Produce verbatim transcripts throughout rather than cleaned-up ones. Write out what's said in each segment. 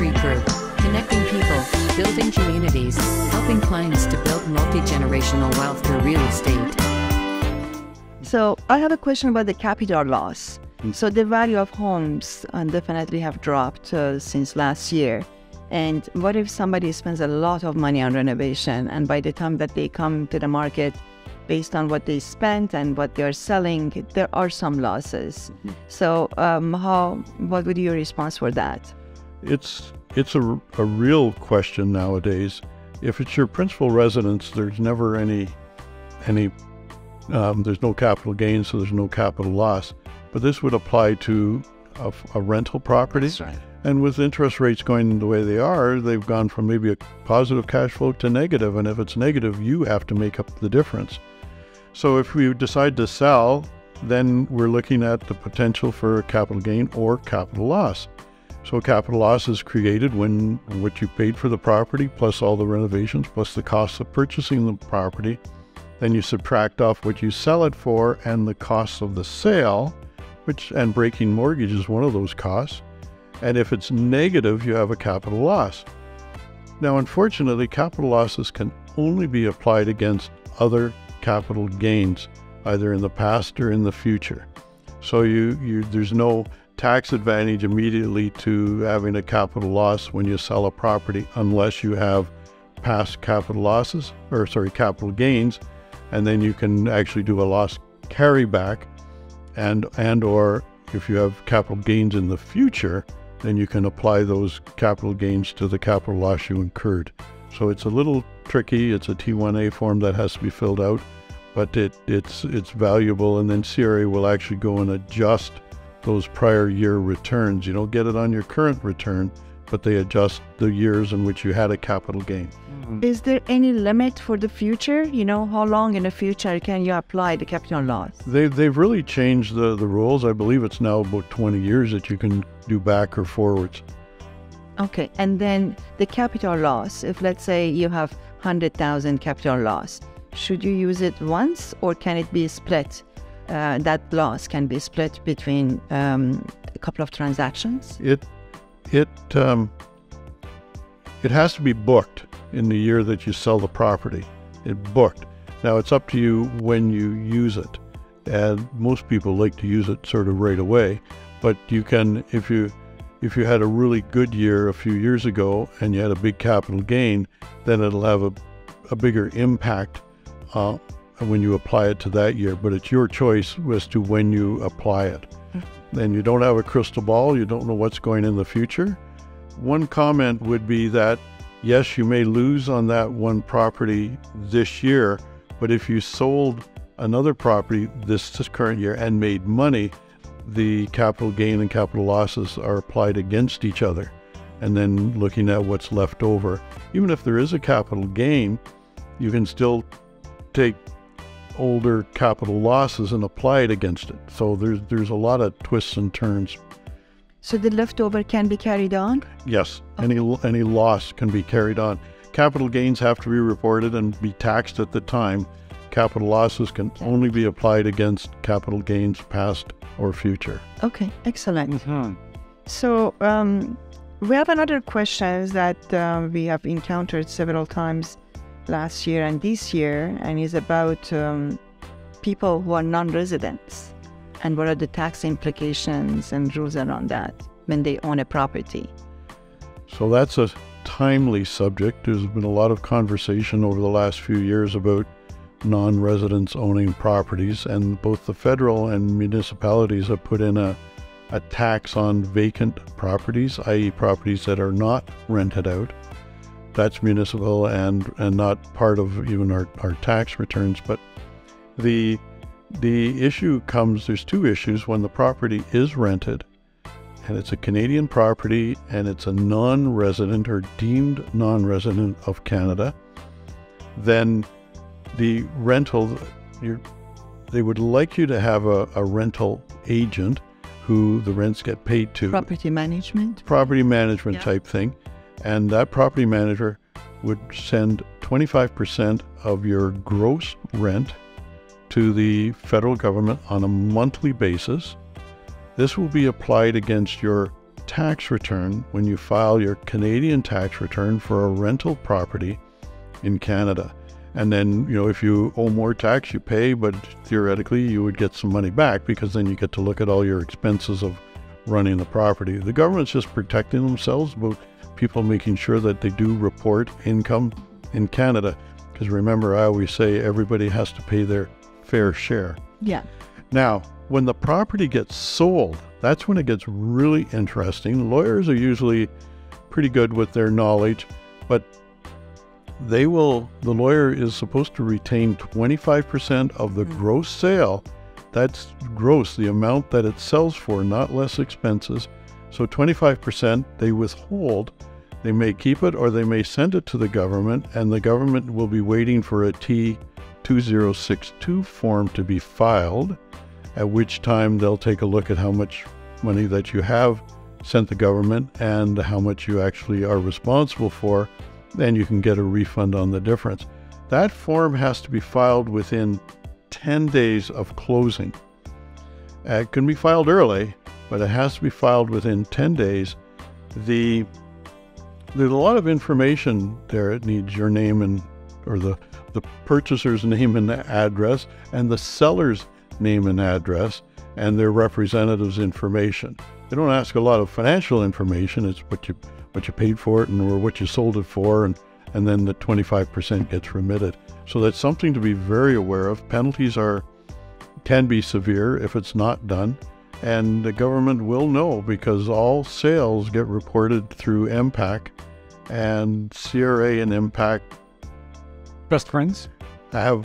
Advisory Group, connecting people, building communities, helping clients to build multi-generational wealth through real estate. So I have a question about the capital loss. Mm. So the value of homes uh, definitely have dropped uh, since last year. And what if somebody spends a lot of money on renovation, and by the time that they come to the market, based on what they spent and what they're selling, there are some losses. Mm-hmm. So um, how, what would be your response for that? It's, it's a, a real question nowadays. If it's your principal residence, there's never any, any um, there's no capital gain, so there's no capital loss. But this would apply to a, a rental property. That's right. And with interest rates going the way they are, they've gone from maybe a positive cash flow to negative. And if it's negative, you have to make up the difference. So if we decide to sell, then we're looking at the potential for capital gain or capital loss. So capital loss is created when what you paid for the property, plus all the renovations, plus the costs of purchasing the property. Then you subtract off what you sell it for and the costs of the sale, which, and breaking mortgage is one of those costs. And if it's negative, you have a capital loss. Now, unfortunately, capital losses can only be applied against other capital gains, either in the past or in the future. So you, you, there's no tax advantage immediately to having a capital loss when you sell a property, unless you have past capital losses, or sorry, capital gains, and then you can actually do a loss carryback, and, and or if you have capital gains in the future, then you can apply those capital gains to the capital loss you incurred. So it's a little tricky. It's a T one A form that has to be filled out, but it, it's, it's valuable. And then C R A will actually go and adjust those prior year returns. You don't get it on your current return, but they adjust the years in which you had a capital gain. Mm-hmm. Is there any limit for the future? You know, how long in the future can you apply the capital loss? They, they've really changed the, the rules. I believe it's now about twenty years that you can do back or forwards. Okay, and then the capital loss, if let's say you have one hundred thousand capital loss, should you use it once, or can it be split? Uh, that loss can be split between um, a couple of transactions? It It, um, it has to be booked in the year that you sell the property. It booked. Now it's up to you when you use it. And most people like to use it sort of right away, but you can, if you, if you had a really good year a few years ago and you had a big capital gain, then it'll have a, a bigger impact uh, when you apply it to that year, but it's your choice as to when you apply it. Then you don't have a crystal ball. You don't know what's going in the future. One comment would be that, yes, you may lose on that one property this year, but if you sold another property this, this current year and made money, the capital gain and capital losses are applied against each other. And then looking at what's left over, even if there is a capital gain, you can still take older capital losses and apply it against it. So there's, there's a lot of twists and turns. So the leftover can be carried on? Yes, oh. any, any loss can be carried on. Capital gains have to be reported and be taxed at the time. Capital losses can okay. only be applied against capital gains, past or future. Okay, excellent. Mm-hmm. So um, we have another question that uh, we have encountered several times last year and this year, and is about um, people who are non-residents, and what are the tax implications and rules around that when they own a property. So that's a timely subject. There's been a lot of conversation over the last few years about non-residents owning properties, and both the federal and municipalities have put in a, a tax on vacant properties, that is properties that are not rented out. That's municipal and, and not part of even our, our tax returns. But the, the issue comes, there's two issues. When the property is rented and it's a Canadian property and it's a non-resident or deemed non-resident of Canada, then the rental, you're, they would like you to have a, a rental agent who the rents get paid to. Property management. Property management yeah. type thing. And that property manager would send twenty-five percent of your gross rent to the federal government on a monthly basis. This will be applied against your tax return when you file your Canadian tax return for a rental property in Canada. And then, you know, if you owe more tax, you pay, but theoretically you would get some money back because then you get to look at all your expenses of running the property. The government's just protecting themselves, but people making sure that they do report income in Canada. Because remember, I always say everybody has to pay their fair share. Yeah. Now, when the property gets sold, that's when it gets really interesting. Lawyers are usually pretty good with their knowledge, but they will, the lawyer is supposed to retain twenty-five percent of the mm-hmm. gross sale. That's gross, the amount that it sells for, not less expenses. So twenty-five percent they withhold. They may keep it or they may send it to the government, and the government will be waiting for a T twenty sixty-two form to be filed, at which time they'll take a look at how much money that you have sent the government and how much you actually are responsible for. Then you can get a refund on the difference. That form has to be filed within ten days of closing. Uh, it can be filed early, but it has to be filed within ten days. The, there's a lot of information there. It needs your name and, or the, the purchaser's name and address, and the seller's name and address, and their representative's information. They don't ask a lot of financial information. It's what you, what you paid for it and or what you sold it for, and, and then the twenty-five percent gets remitted. So that's something to be very aware of. Penalties are, can be severe if it's not done. And the government will know because all sales get reported through M PAC, and C R A and M PAC. Best friends? I have,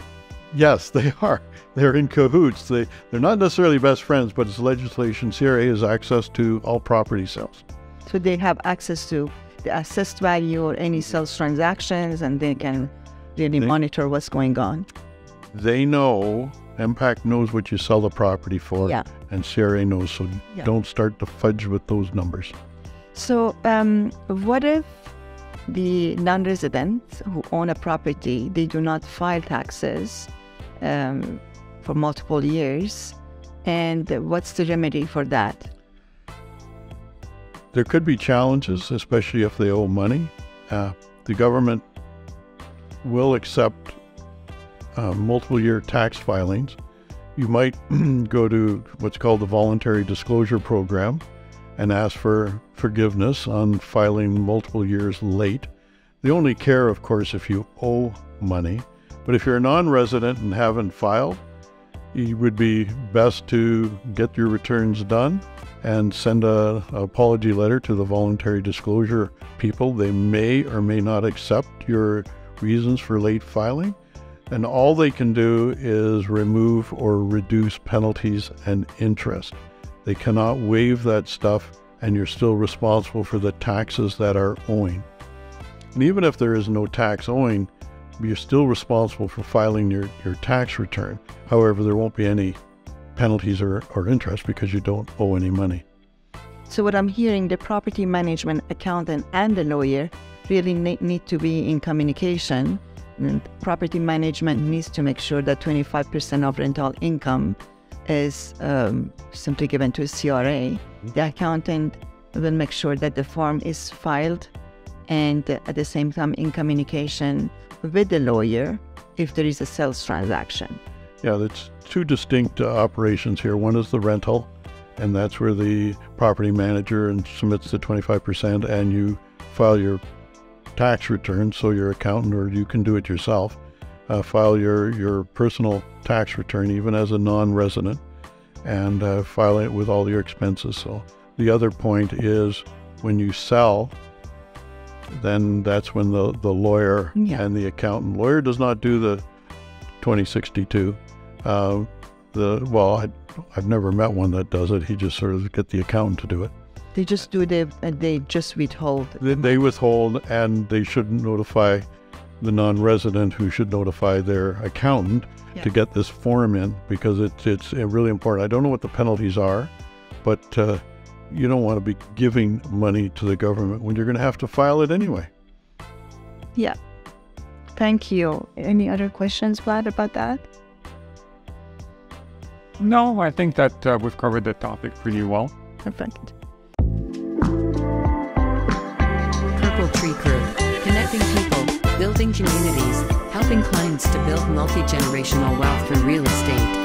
yes, they are. They're in cahoots. They, they're not necessarily best friends, but it's legislation. C R A has access to all property sales. So they have access to the assessed value or any sales transactions, and they can really they, monitor what's going on. They know, M PAC knows what you sell the property for, yeah. and C R A knows, so yeah. don't start to fudge with those numbers. So um, what if the non-residents who own a property, they do not file taxes um, for multiple years, and what's the remedy for that? There could be challenges, especially if they owe money. Uh, the government will accept uh, multiple year tax filings. You might go to what's called the Voluntary Disclosure Program and ask for forgiveness on filing multiple years late. They only care, of course, if you owe money. But if you're a non-resident and haven't filed, it would be best to get your returns done and send a, a apology letter to the voluntary disclosure people. They may or may not accept your reasons for late filing. And all they can do is remove or reduce penalties and interest. They cannot waive that stuff, and you're still responsible for the taxes that are owing. And even if there is no tax owing, you're still responsible for filing your, your tax return. However, there won't be any penalties or, or interest because you don't owe any money. So what I'm hearing, the property management accountant and the lawyer really ne need to be in communication. And property management needs to make sure that twenty-five percent of rental income is um, simply given to C R A. The accountant will make sure that the form is filed, and at the same time in communication with the lawyer if there is a sales transaction. Yeah, that's two distinct uh, operations here. One is the rental, and that's where the property manager and submits the twenty-five percent, and you file your tax return, so your accountant, or you can do it yourself, uh, file your, your personal tax return, even as a non-resident, and uh, file it with all your expenses. So the other point is when you sell, then that's when the, the lawyer yeah. and the accountant, lawyer does not do the twenty sixty-two. Uh, the, well, I, I've never met one that does it. He just sort of get the accountant to do it. They just do it, and they just withhold. They, they withhold, and they shouldn't notify the non-resident, who should notify their accountant yeah. to get this form in, because it's, it's really important. I don't know what the penalties are, but uh, you don't want to be giving money to the government when you're going to have to file it anyway. Yeah. Thank you. Any other questions, Vlad, about that? No, I think that uh, we've covered the topic pretty well. Perfect. People Tree Crew, connecting people, building communities, helping clients to build multi-generational wealth through real estate.